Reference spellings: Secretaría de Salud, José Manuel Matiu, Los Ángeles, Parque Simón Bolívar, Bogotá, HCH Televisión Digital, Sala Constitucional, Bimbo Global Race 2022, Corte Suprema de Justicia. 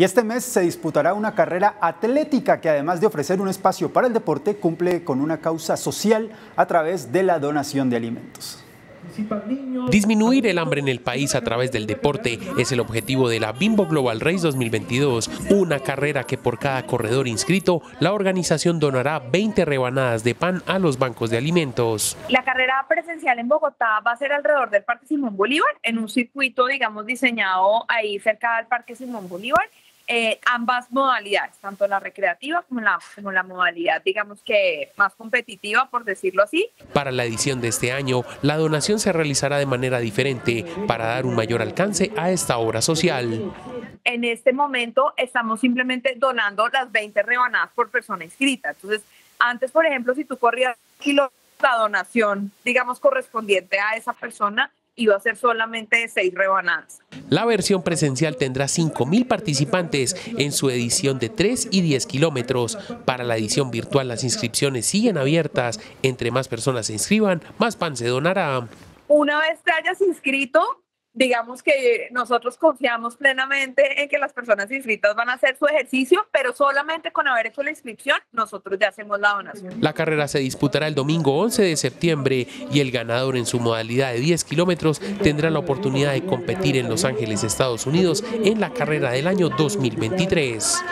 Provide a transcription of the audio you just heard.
Y este mes se disputará una carrera atlética que, además de ofrecer un espacio para el deporte, cumple con una causa social a través de la donación de alimentos. Disminuir el hambre en el país a través del deporte es el objetivo de la Bimbo Global Race 2022, una carrera que por cada corredor inscrito, la organización donará 20 rebanadas de pan a los bancos de alimentos. La carrera presencial en Bogotá va a ser alrededor del Parque Simón Bolívar, en un circuito, digamos, diseñado ahí cerca del Parque Simón Bolívar. Ambas modalidades, tanto la recreativa como la modalidad, digamos que más competitiva, por decirlo así. Para la edición de este año, la donación se realizará de manera diferente para dar un mayor alcance a esta obra social. En este momento estamos simplemente donando las 20 rebanadas por persona inscrita. Entonces, antes, por ejemplo, si tú corrías un kilo, la donación, digamos, correspondiente a esa persona iba a ser solamente 6 rebanadas. La versión presencial tendrá 5.000 participantes en su edición de 3 y 10 kilómetros. Para la edición virtual, las inscripciones siguen abiertas. Entre más personas se inscriban, más pan se donará. Una vez te hayas inscrito, digamos que nosotros confiamos plenamente en que las personas inscritas van a hacer su ejercicio, pero solamente con haber hecho la inscripción, nosotros ya hacemos la donación. La carrera se disputará el domingo 11 de septiembre y el ganador en su modalidad de 10 kilómetros tendrá la oportunidad de competir en Los Ángeles, Estados Unidos, en la carrera del año 2023.